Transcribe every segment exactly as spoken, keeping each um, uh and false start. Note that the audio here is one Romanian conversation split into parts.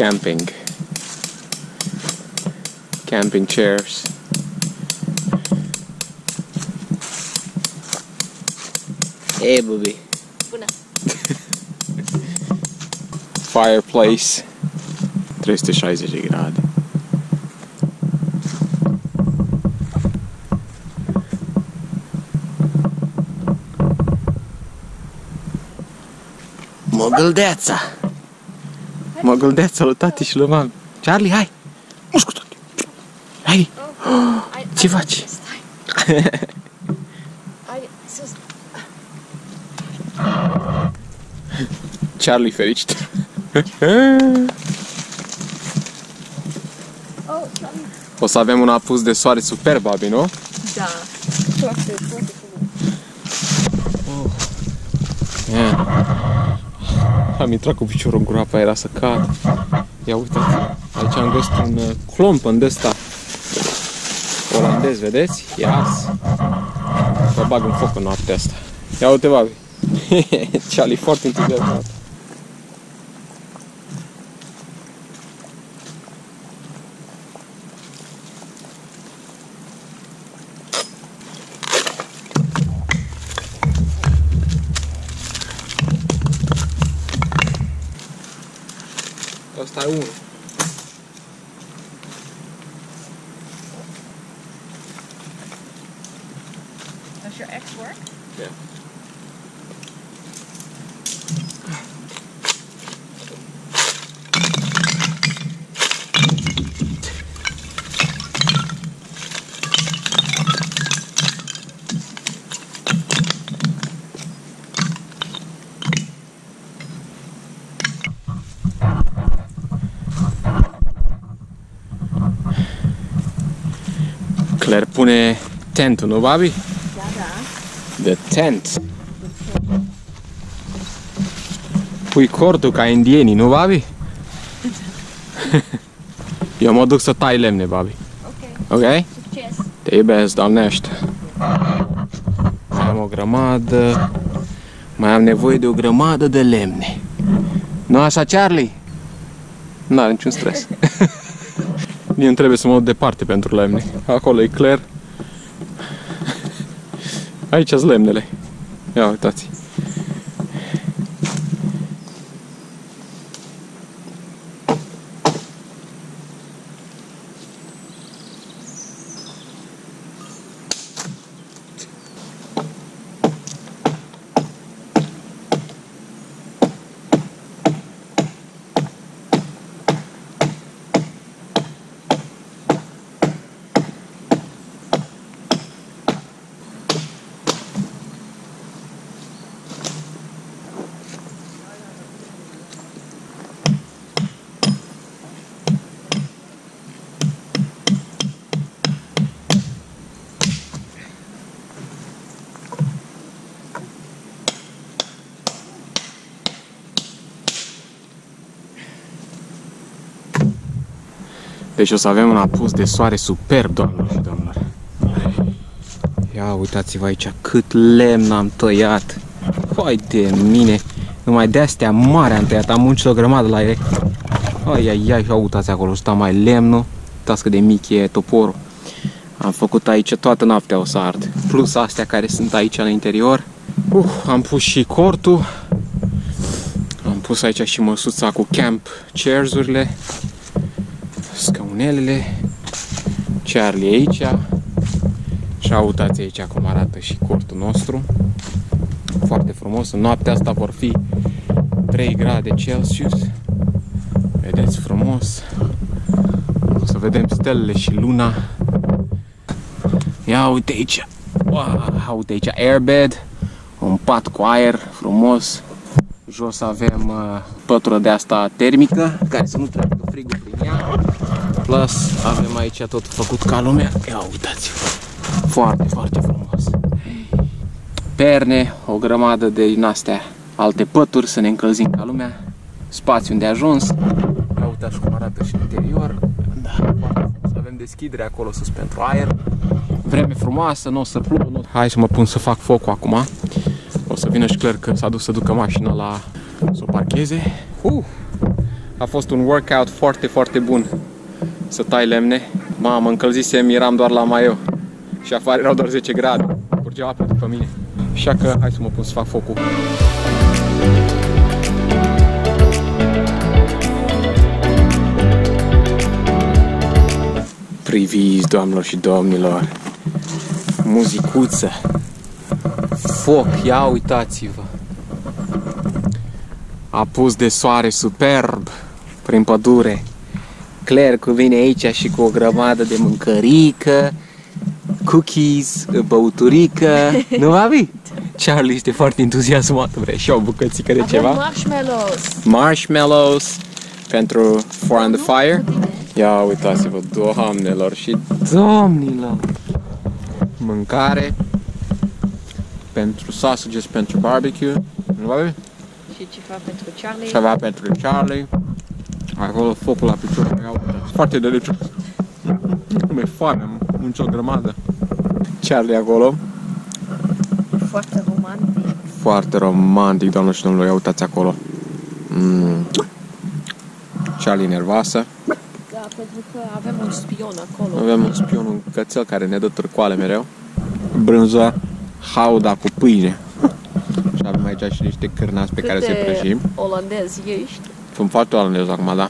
camping. Camping chairs. Hey, Bubi. Bună! Fireplace. trei sute șaizeci de grade. Măgâldeața! Măgâldeața lui tati și lui mami. Charlie, hai! Mușcu, tati! Hai! Ce faci? Charlie fericit! O să avem un apus de soare superb, Abi, nu? Da! Foarte, foarte frumos! Am intrat cu piciorul în groapa, era să cad. Ia uitați, aici am găsit un clompen de-asta olandez, vedeți? Ia azi. Mă bag în foc în noaptea asta. Ia uite, Babi. Charlie foarte entuziasmat. Asta e unul. Does your ex work? Yeah. Claire pune tentul, nu, Babi? Da, da. The tent. Pui cordul ca indienii, nu, Babi? Eu mă duc să tai lemne, Babi. Ok. Ok? Succes. Te iubesc, doamnește. Am o grămadă. Mai am nevoie de o grămadă de lemne. Nu așa, Charlie? N-are niciun stres. Nu trebuie să mă duc departe pentru lemne. Acolo e Claire. Aici sunt lemnele. Ia uitați. Deci o să avem un apus de soare superb, doamnelor și domnilor. Ia uitați-vă aici cât lemn am tăiat. Hai de mine, numai de-astea mare am tăiat, am muncit o grămadă la ele. Ai, ai, ai, ia uitați acolo, sta mai lemnul. Uitați cât de mic e toporul. Am făcut aici toată noaptea o să ard. Plus astea care sunt aici în interior. Uh, am pus și cortul. Am pus aici și măsuța cu camp chairs-urile. Scaunelele, Charlie aici, și uitați aici cum arată și cortul nostru, foarte frumos. În noaptea asta vor fi trei grade Celsius, vedeți frumos, o să vedem stelele și luna. Ia uite aici, wow, uite aici airbed, un pat cu aer frumos, jos avem pătură de asta termică, care să nu treacă frigul prin ea. Plus, avem aici tot făcut ca lumea. Ia uitați-vă! Foarte, foarte frumos! Perne, o grămadă de din astea, alte pături să ne încălzim ca lumea. Spațiu unde ajuns. Ia uitați cum arată și interior. Da. Avem deschidere acolo sus pentru aer. Vreme frumoasă, nu o să plouă. Nu... Hai să mă pun să fac focul acum. O să vină și Claire că s-a dus să ducă mașina la... să o parcheze. Uh! A fost un workout foarte, foarte bun să tai lemne. Mamă, încălzisem, eram doar la maieu și afară erau doar zece grade. Curgeau apă după mine. Așa că hai să mă pun să fac focul. Priviți, doamnelor și domnilor, muzicuță, foc, ia uitați-vă. Apus de soare superb prin pădure. Claire că vine aici și cu o grămadă de mâncărică, cookies, băuturică, nu, Abi? Charlie este foarte entuziasmat, vrea și o bucățică de ceva. Marshmallows. Marshmallows pentru for on the fire. Ia uitați-vă, doamnelor și domnilor, mâncare pentru sausages pentru barbecue, nu, Abi? Și ceva pentru Charlie. Ceva pentru Charlie. Acolo focul la piciorul meu. Foarte delicios. Mi-e foame, am muncit o grămadă. Charlie acolo. E foarte romantic. Foarte romantic, doamnă și domnule, ia uitați acolo. Mm. Charlie nervoasă. Da, pentru că avem un spion acolo. Avem un spion, un cățel care ne dă târcoale mereu. Brânza, hauda cu pâine. Și avem aici și niște cârnați pe care se prăjim. Olandez ești? Sunt foarte olandez acum, da.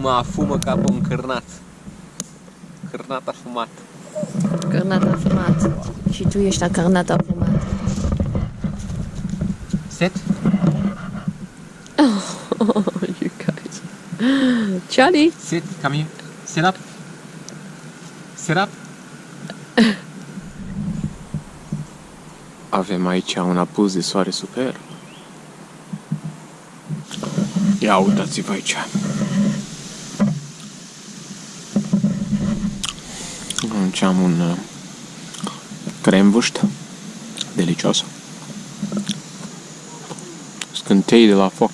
Mă afumă ca pe un cârnat. Cârnat afumat. Cârnat afumat. Și tu ești la cârnat afumat. Set? Oh, you guys. Charlie? Sit, come here. Sit up. Sit up. Avem aici un apus de soare super. Ia uitați-vă aici. Aici am un uh, cremvâșt delicios. Scântei de la foc.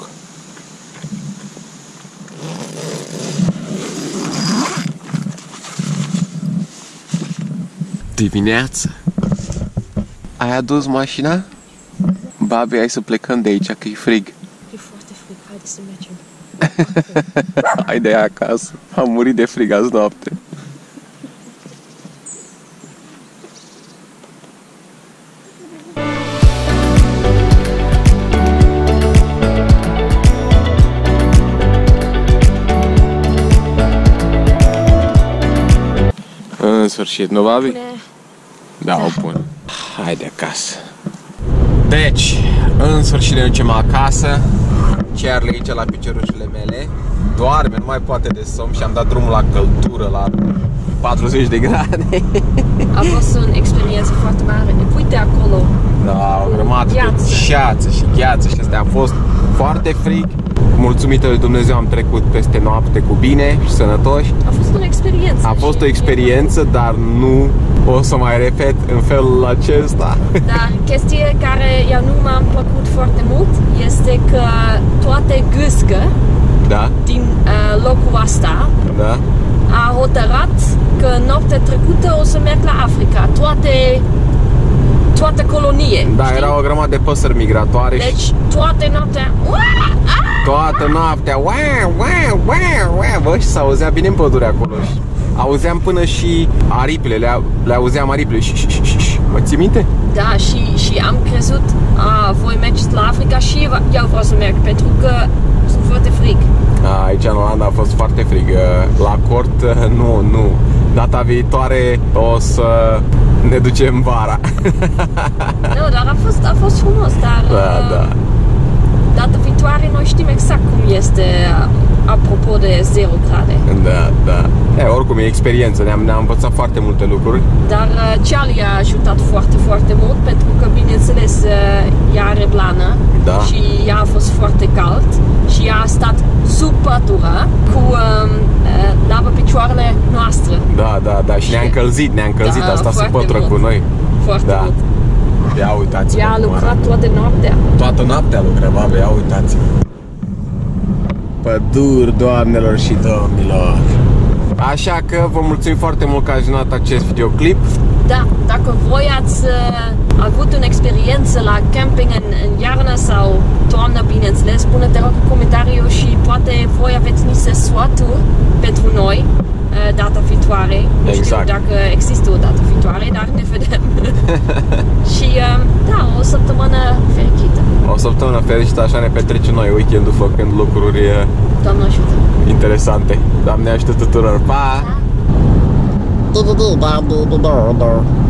Dimineață. Ai adus mașina? Babi, hai să plecăm de aici, că e frig. E foarte frig, hai să mergem. Hai de acasă, am murit de frig azi noapte. În sfârșit, nu, Babi? Da, o pun. Haide acasă. Deci, în sfârșit ne ducem acasă. Charlie aici la piciorușele mele. Doarme, nu mai poate de somn și am dat drumul la căldură, la patruzeci de grade. A fost o experiență foarte mare. Uite acolo. Da, o grămadă de gheață și gheață și astea. A fost foarte frig. Mulțumită lui Dumnezeu am trecut peste noapte cu bine și sănătoși. A fost o experiență. A fost o experiență, dar nu o să mai repet în felul acesta. Da, chestia care eu nu m-am plăcut foarte mult este că toate gâscă, da, din uh, locul asta, da, a hotărât că noaptea trecută o să merg la Africa. Toate toată colonie. Da, știi? Era o grămadă de păsări migratoare. Deci și... toată noaptea. Uah! Toată noaptea, wow, wow, wow, wow, bă, și s-auzea bine în pădure acolo. Auzeam până și aripile, le, le auzeam aripile și, și, și, și, și. Mă ții minte? Da, și, și am crezut, a, voi mergeți la Africa și eu vreau să merg, pentru că sunt foarte frig. A, aici în Olanda a fost foarte frig, la cort nu, nu. Data viitoare o să ne ducem vara. Nu, dar a fost, a fost frumos, dar... Da, da. Data viitoare noi știm exact cum este, apropo de zero grade. Da, da. E, oricum e experiență, ne-am ne-am învățat foarte multe lucruri. Dar uh, Charlie a ajutat foarte, foarte mult, pentru că, bineînțeles, uh, ea are blană, da, și ea a fost foarte cald și ea a stat sub pădura cu um, uh, lava picioarele noastre. Da, da, da, și ne-a încălzit, ne-a încălzit, da, a stat sub pădura cu noi. Foarte, da, mult. Ia uitați-vă. Ea a lucrat toată noaptea. Toată noaptea lucra, babă, ia uitați-vă. Păduri, doamnelor și domnilor. Așa că vă mulțumim foarte mult că ați ajuns acest videoclip. Da, dacă voi ați uh, avut o experiență la camping în, în iarnă sau toamnă, bineînțeles, puneți-te rog în comentariu și poate voi aveți niște sfaturi pentru noi uh, data viitoare. Nu exact. Știu dacă există o dată viitoare, dar ne vedem. Și uh, da, o săptămână fericită. O săptămână fericită, așa ne petrecem noi weekendul făcând lucruri uh, Doamne ajută. Interesante. Doamne ajută tuturor. Pa! Da. Blah blah blah blah blah blah blah.